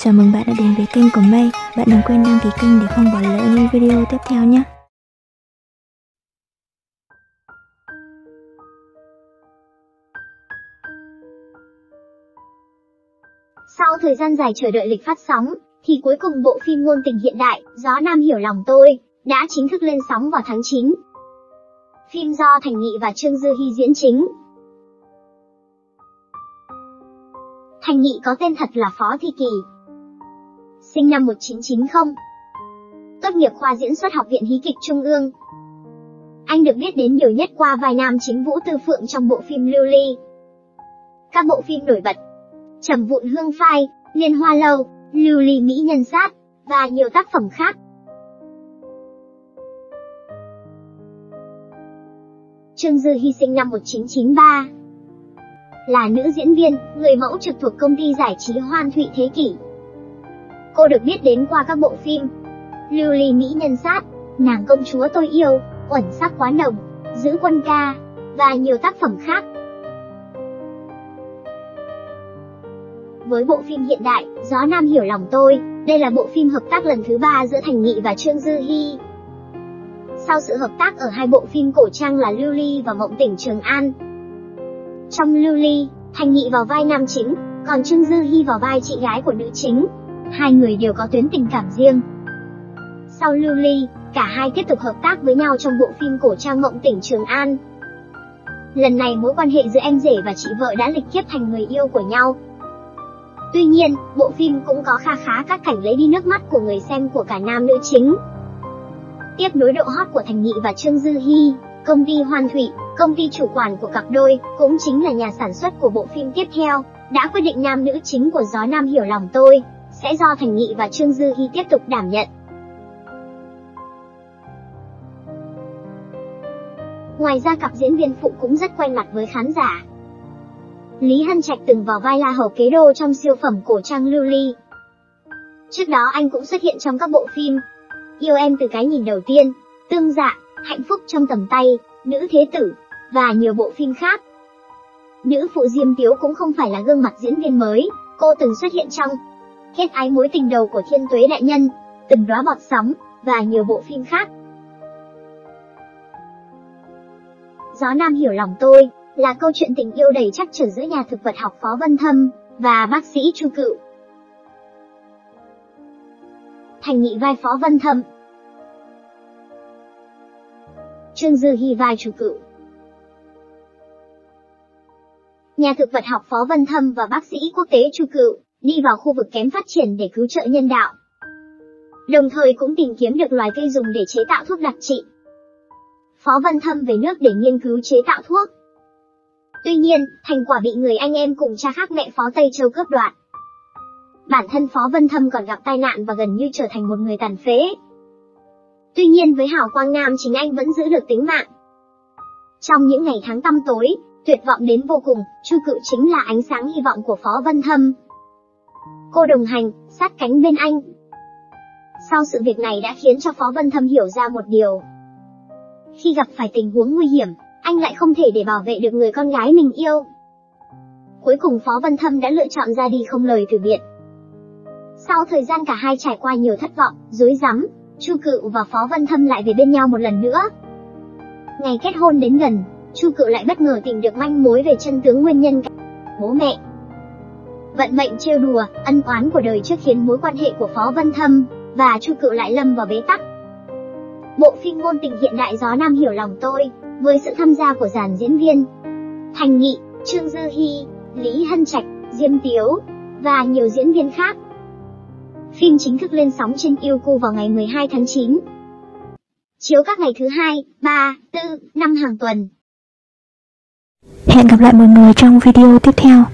Chào mừng bạn đã đến với kênh của May. Bạn đừng quên đăng ký kênh để không bỏ lỡ những video tiếp theo nhé. Sau thời gian dài chờ đợi lịch phát sóng, thì cuối cùng bộ phim ngôn tình hiện đại Gió Nam Hiểu Lòng Tôi đã chính thức lên sóng vào tháng 9. Phim do Thành Nghị và Trương Dư Hi diễn chính. Thành Nghị có tên thật là Phó Thi Kỳ, sinh năm 1990, tốt nghiệp khoa diễn xuất Học viện Hí kịch Trung ương. Anh được biết đến nhiều nhất qua vai nam chính Vũ Tư Phượng trong bộ phim Lưu Ly. Các bộ phim nổi bật: Trầm Vụn Hương Phai, Liên Hoa Lâu, Lưu Ly Mỹ Nhân Sát và nhiều tác phẩm khác. Trương Dư Hi sinh năm 1993, là nữ diễn viên, người mẫu trực thuộc công ty giải trí Hoan Thụy Thế Kỷ. Cô được biết đến qua các bộ phim Lưu Ly Mỹ Nhân Sát, Nàng Công Chúa Tôi Yêu, Uẩn Sắc Quá Nồng, Giữ Quân Ca và nhiều tác phẩm khác. Với bộ phim hiện đại Gió Nam Hiểu Lòng Tôi, đây là bộ phim hợp tác lần thứ 3 giữa Thành Nghị và Trương Dư Hi. Sau sự hợp tác ở hai bộ phim cổ trang là Lưu Ly và Mộng Tỉnh Trường An. Trong Lưu Ly, Thành Nghị vào vai nam chính, còn Trương Dư Hi vào vai chị gái của nữ chính. Hai người đều có tuyến tình cảm riêng. Sau Lưu Ly, cả hai tiếp tục hợp tác với nhau trong bộ phim cổ trang Mộng Tỉnh Trường An. Lần này mối quan hệ giữa em rể và chị vợ đã lịch kiếp thành người yêu của nhau. Tuy nhiên, bộ phim cũng có khá các cảnh lấy đi nước mắt của người xem của cả nam nữ chính. Tiếp nối độ hot của Thành Nghị và Trương Dư Hi, công ty Hoan Thụy, công ty chủ quản của cặp đôi, cũng chính là nhà sản xuất của bộ phim tiếp theo, đã quyết định nam nữ chính của Gió Nam Hiểu Lòng Tôi sẽ do Thành Nghị và Trương Dư Hi tiếp tục đảm nhận. Ngoài ra cặp diễn viên phụ cũng rất quen mặt với khán giả. Lý Hân Trạch từng vào vai La Hầu Kế Đô trong siêu phẩm cổ trang Lưu Ly. Trước đó anh cũng xuất hiện trong các bộ phim Yêu Em Từ Cái Nhìn Đầu Tiên, Tương Dạ, Hạnh Phúc Trong Tầm Tay, Nữ Thế Tử và nhiều bộ phim khác. Nữ phụ Diêm Tiếu cũng không phải là gương mặt diễn viên mới, cô từng xuất hiện trong Kết Ái Mối Tình Đầu của Thiên Tuế Đại Nhân, Từng Đóa Bọt Sóng và nhiều bộ phim khác. Gió Nam Hiểu Lòng Tôi là câu chuyện tình yêu đầy trắc trở giữa nhà thực vật học Phó Vân Thâm và bác sĩ Chu Cựu. Thành Nghị vai Phó Vân Thâm, Trương Dư Hi vai Chu Cựu. Nhà thực vật học Phó Vân Thâm và bác sĩ quốc tế Chu Cựu đi vào khu vực kém phát triển để cứu trợ nhân đạo, đồng thời cũng tìm kiếm được loài cây dùng để chế tạo thuốc đặc trị. Phó Vân Thâm về nước để nghiên cứu chế tạo thuốc. Tuy nhiên, thành quả bị người anh em cùng cha khác mẹ Phó Tây Châu cướp đoạt. Bản thân Phó Vân Thâm còn gặp tai nạn và gần như trở thành một người tàn phế. Tuy nhiên với hào quang nam chính anh vẫn giữ được tính mạng. Trong những ngày tháng tăm tối, tuyệt vọng đến vô cùng, Chu Cựu chính là ánh sáng hy vọng của Phó Vân Thâm. Cô đồng hành, sát cánh bên anh. Sau sự việc này đã khiến cho Phó Vân Thâm hiểu ra một điều. Khi gặp phải tình huống nguy hiểm, anh lại không thể để bảo vệ được người con gái mình yêu. Cuối cùng Phó Vân Thâm đã lựa chọn ra đi không lời từ biệt. Sau thời gian cả hai trải qua nhiều thất vọng, rối rắm, Chu Cựu và Phó Vân Thâm lại về bên nhau một lần nữa. Ngày kết hôn đến gần, Chu Cựu lại bất ngờ tìm được manh mối về chân tướng nguyên nhân bố mẹ. Vận mệnh trêu đùa, ân oán của đời trước khiến mối quan hệ của Phó Vân Thâm và Chu Cựu lại lâm vào bế tắc. Bộ phim ngôn tình hiện đại Gió Nam Hiểu Lòng Tôi với sự tham gia của dàn diễn viên Thành Nghị, Trương Dư Hi, Lý Hân Trạch, Diêm Tiếu và nhiều diễn viên khác. Phim chính thức lên sóng trên Youku vào ngày 12 tháng 9. Chiếu các ngày thứ 2, 3, 4, 5 hàng tuần. Hẹn gặp lại mọi người trong video tiếp theo.